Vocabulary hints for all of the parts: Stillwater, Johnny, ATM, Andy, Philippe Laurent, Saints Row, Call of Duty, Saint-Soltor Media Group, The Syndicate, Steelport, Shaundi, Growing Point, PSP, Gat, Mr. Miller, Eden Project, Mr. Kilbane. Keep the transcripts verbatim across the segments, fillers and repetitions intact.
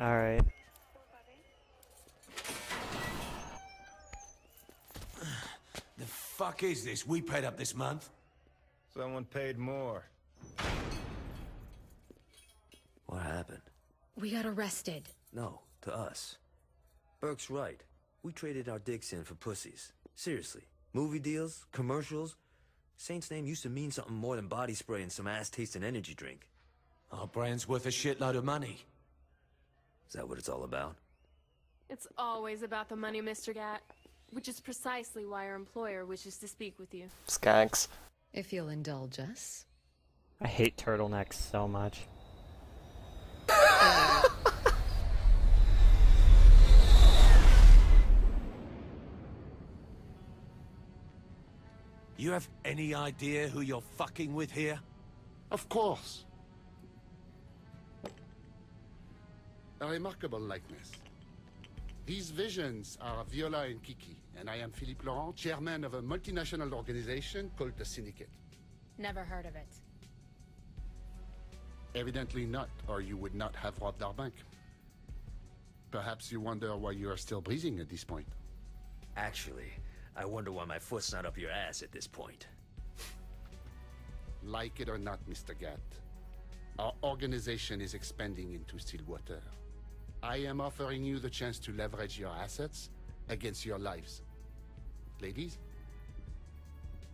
Alright. The fuck is this? We paid up this month. Someone paid more. What happened? We got arrested. No, to us. Burke's right. We traded our dicks in for pussies. Seriously. Movie deals, commercials. Saint's name used to mean something more than body spray and some ass-tasting energy drink. Our brand's worth a shitload of money. Is that what it's all about? It's always about the money, Mister Gat. Which is precisely why our employer wishes to speak with you. Skanks. If you'll indulge us. I hate turtlenecks so much. You have any idea who you're fucking with here? Of course. A remarkable likeness. These visions are Viola and Kiki, and I am Philippe Laurent, chairman of a multinational organization called The Syndicate. Never heard of it. Evidently not, or you would not have robbed our bank. Perhaps you wonder why you are still breathing at this point. Actually, I wonder why my foot's not up your ass at this point. Like it or not, Mister Gat, our organization is expanding into Stillwater. I am offering you the chance to leverage your assets against your lives. Ladies?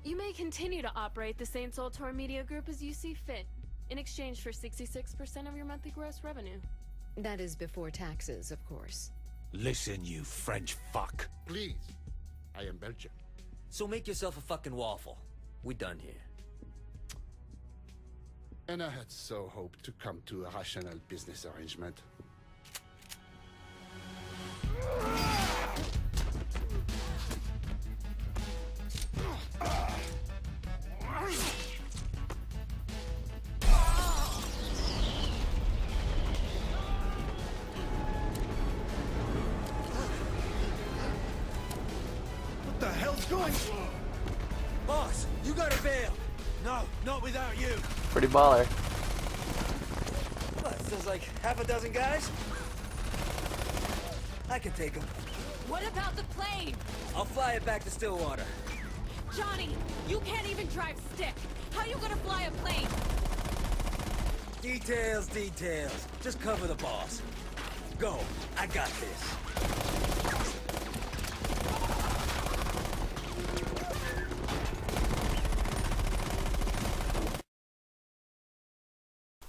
You may continue to operate the Saint-Soltor Media Group as you see fit, in exchange for sixty-six percent of your monthly gross revenue. That is before taxes, of course. Listen, you French fuck. Please. I am Belgian. So make yourself a fucking waffle. We're done here. And I had so hoped to come to a rational business arrangement. What the hell's going on? Boss, you gotta bail. No, not without you. Pretty baller. What, there's like half a dozen guys? I can take them. What about the plane? I'll fly it back to Stillwater. Johnny, you can't even drive stick. How you gonna fly a plane? Details, details. Just cover the boss. Go, I got this.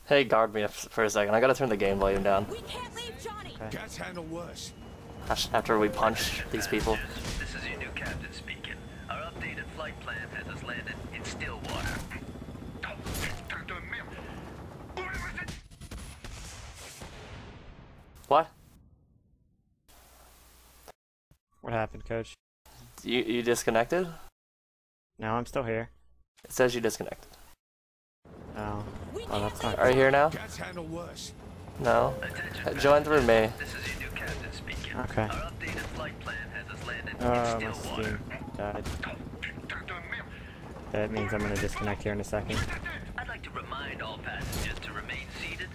Hey, guard me for a second. I gotta turn the game volume down. We can't leave Johnny. Okay. Gats handle worse. After we punch these people. This is your new captain speaking. Our updated flight plan has us landed in Stillwater. Doctor Miller. What? What happened, Coach? You you disconnected? No, I'm still here. It says you disconnected. Oh. Oh, that's not. Are you here now? No. Join through me. Okay. Oh, my Steam died. That means I'm gonna disconnect here in a second. I'd like to remind all passengers to remain seated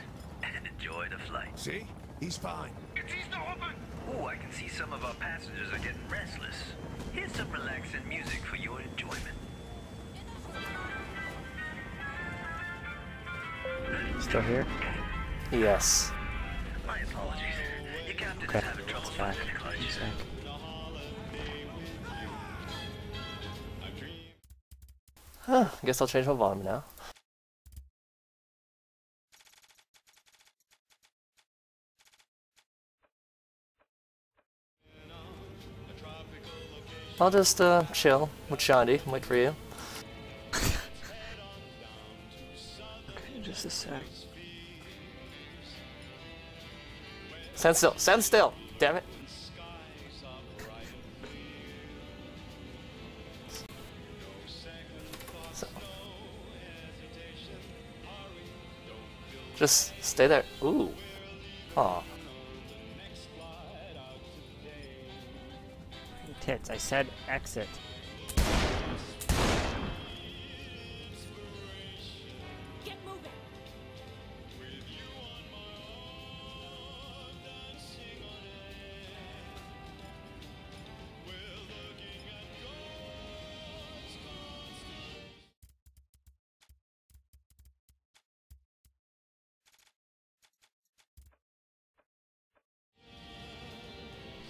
and enjoy the flight. See? He's fine. It's Easter open! Oh, I can see some of our passengers are getting restless. Here's some relaxing music for your enjoyment. Still here? Yes. My apologies. Your captain is having trouble finding the clutch. Huh, I guess I'll change my volume now. I'll just uh, chill with Shaundi and wait for you. Just a sec. Stand still. Stand still. Damn it. So. Just stay there. Ooh. Aw. Tits. I said exit.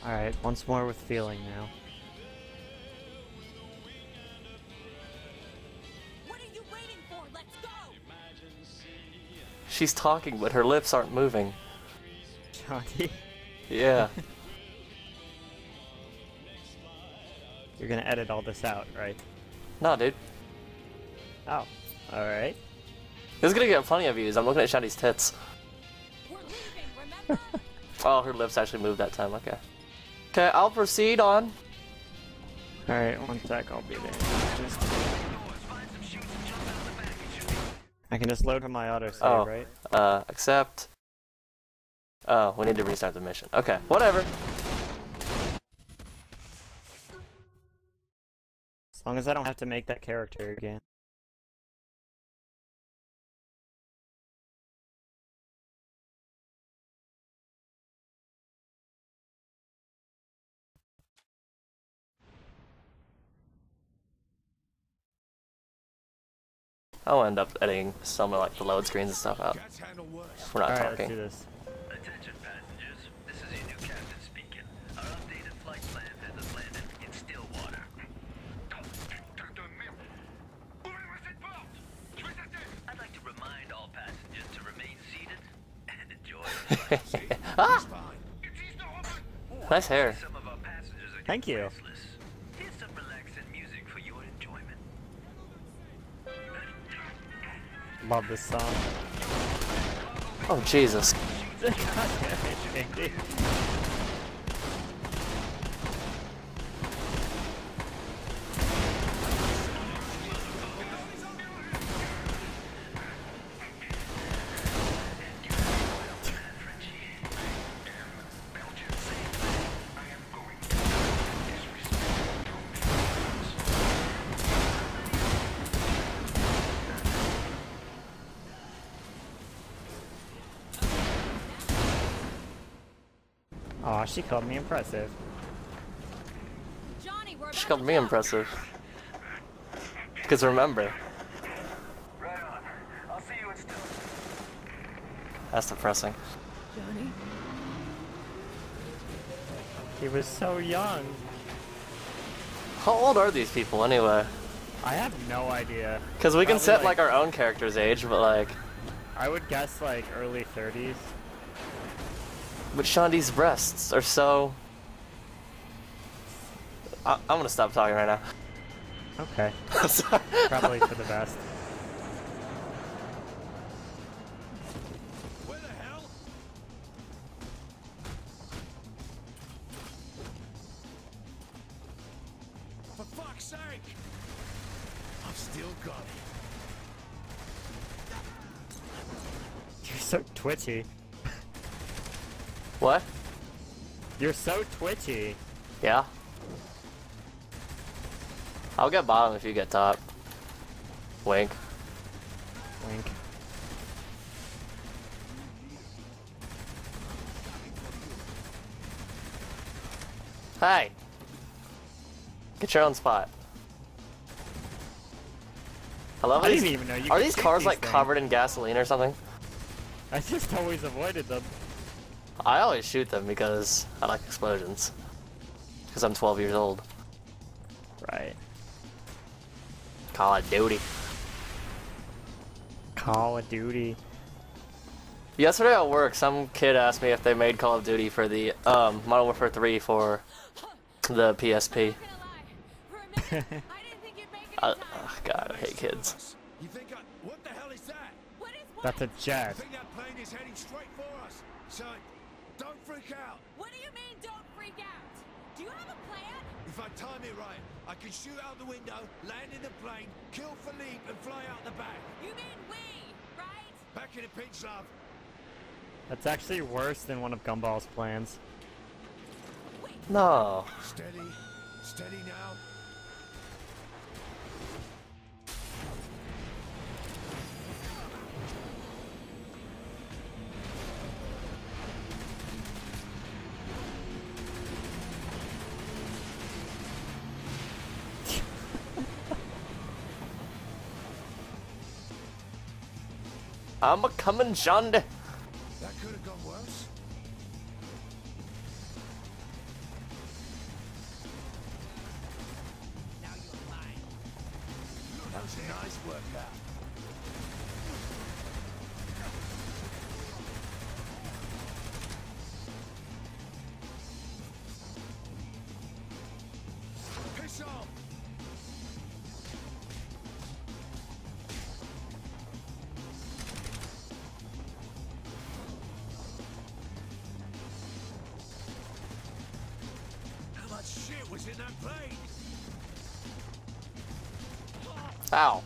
Alright, once more with feeling now. What are you waiting for? Let's go! She's talking, but her lips aren't moving. Johnny? Yeah. You're gonna edit all this out, right? No, dude. Oh, alright. This is gonna get funny of you, is I'm looking at Shaundi's tits. We're leaving, remember? Oh, her lips actually moved that time, okay. Okay, I'll proceed on. Alright, one sec, I'll be there. Just... I can just load from my auto save, oh, right? Uh, accept. Oh, we need to restart the mission. Okay, whatever. As long as I don't have to make that character again. I'll end up editing some of like the load screens and stuff out. We're not All right, talking. Let's do this. Attention passengers, this is your new captain speaking. Our updated flight plan has us landed in Stillwater. I'd like to remind all passengers to remain seated and enjoy. Ah! Nice hair. Thank you. Love this song. Oh Jesus! God damn it, Andy. Aw, she called me impressive. Johnny, we're she called me impressive. Because remember. Right on. I'll see you in still. That's depressing. Johnny? He was so young. How old are these people anyway? I have no idea. Because we Probably can set like, like our own character's age, but like... I would guess like early thirties. But Shaundi's breasts are so... I I'm gonna stop talking right now. Okay. I'm sorry. Probably for the best. Where the hell? For fuck's sake! I'm still gone. You're so twitchy. What? You're so twitchy. Yeah. I'll get bottom if you get top. Wink. Wink. Hey! Get your own spot. I love it. I didn't even know you. Are these cars like covered in gasoline or something? I just always avoided them. I always shoot them because I like explosions. Because I'm twelve years old. Right. Call of Duty. Call of Duty. Yesterday at work, some kid asked me if they made Call of Duty for the um, Modern Warfare three for the P S P. uh, oh God, I hate kids. What the hell is that? That's a jet. Don't freak out! What do you mean, don't freak out? Do you have a plan? If I time it right, I can shoot out the window, land in the plane, kill Philippe, and fly out the back. You mean we, right? Back in a pinch, love. That's actually worse than one of Gumball's plans. Wait. No. Steady. Steady now. I'm a comin' Shaundi. That could have gone worse. Nice work, Gat. Piss off! How much shit was in that plane? Ow.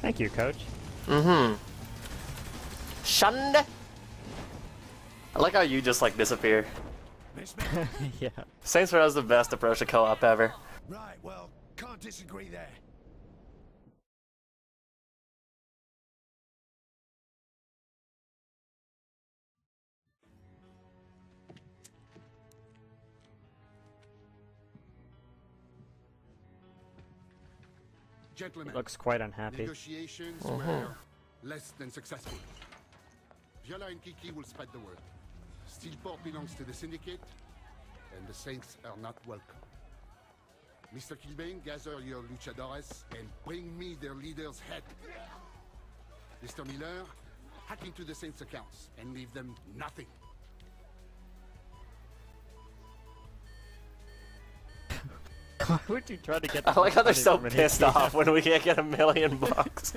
Thank you, coach. Mm-hmm. Shaundi. I like how you just like disappear. Yeah. Saints Row has the best approach to co-op ever. Right, well, can't disagree there. Gentlemen, he looks quite unhappy. Negotiations were less than successful. Viola and Kiki will spread the word. Steelport belongs to the Syndicate, and the Saints are not welcome. Mister Kilbane, gather your luchadores and bring me their leader's head. Mister Miller, hack into the Saints' accounts and leave them nothing. Why would you try to get? I like how they're so pissed off when we can't get a million bucks.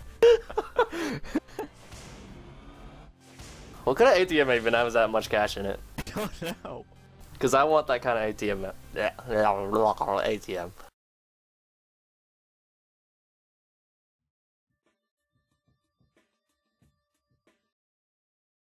What kind of A T M even has that much cash in it? I don't know. Because I want that kind of A T M. Yeah, A T M.